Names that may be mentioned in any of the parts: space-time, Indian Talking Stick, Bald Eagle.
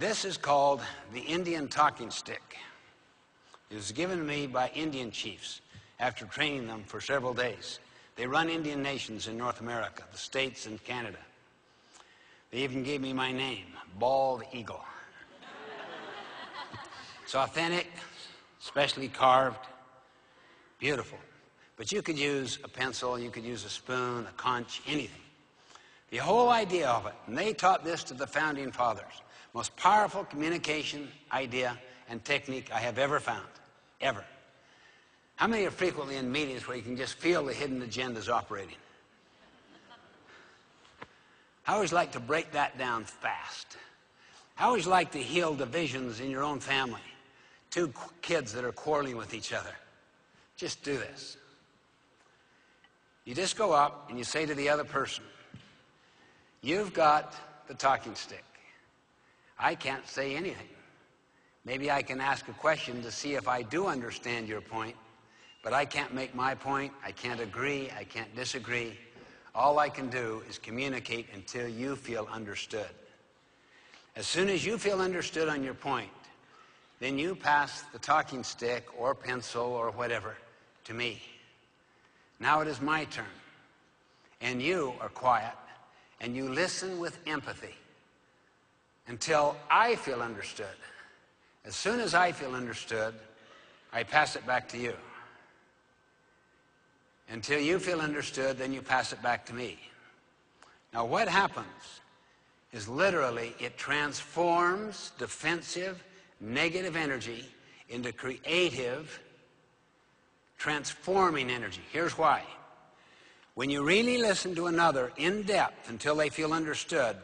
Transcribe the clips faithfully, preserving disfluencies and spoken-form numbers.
This is called the Indian Talking Stick. It was given to me by Indian chiefs after training them for several days. They run Indian nations in North America, the States and Canada. They even gave me my name, Bald Eagle. It's authentic, specially carved, beautiful. But you could use a pencil, you could use a spoon, a conch, anything. The whole idea of it, and they taught this to the Founding Fathers, most powerful communication idea and technique I have ever found, ever. How many are frequently in meetings where you can just feel the hidden agendas operating? I always like to break that down fast. I always like to heal divisions in your own family. Two kids that are quarreling with each other. Just do this. You just go up and you say to the other person, "You've got the talking stick. I can't say anything. Maybe I can ask a question to see if I do understand your point, but I can't make my point. I can't agree. I can't disagree. All I can do is communicate until you feel understood. As soon as you feel understood on your point, then you pass the talking stick or pencil or whatever to me. Now it is my turn. And you are quiet, and you listen with empathy until I feel understood. As soon as I feel understood, I pass it back to you. Until you feel understood, then you pass it back to me." Now what happens is literally it transforms defensive, negative energy into creative, transforming energy. Here's why. When you really listen to another in depth until they feel understood,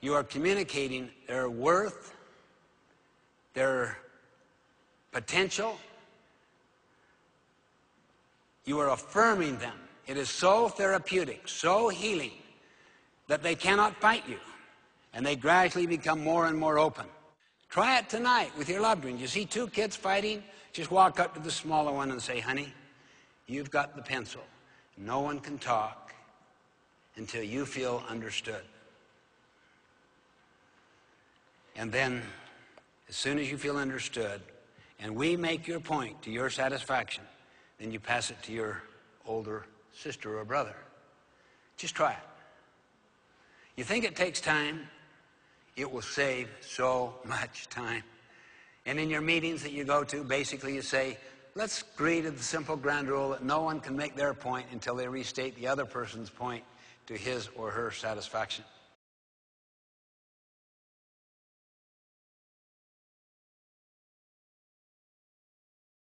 you are communicating their worth, their potential. You are affirming them. It is so therapeutic, so healing, that they cannot fight you, and they gradually become more and more open. Try it tonight with your loved one. You see two kids fighting, just walk up to the smaller one and say, "Honey, you've got the pencil. No one can talk until you feel understood. And then, as soon as you feel understood, and we make your point to your satisfaction, then you pass it to your older sister or brother." Just try it. You think it takes time? It will save so much time. And in your meetings that you go to, basically you say, "Let's agree to the simple ground rule that no one can make their point until they restate the other person's point to his or her satisfaction."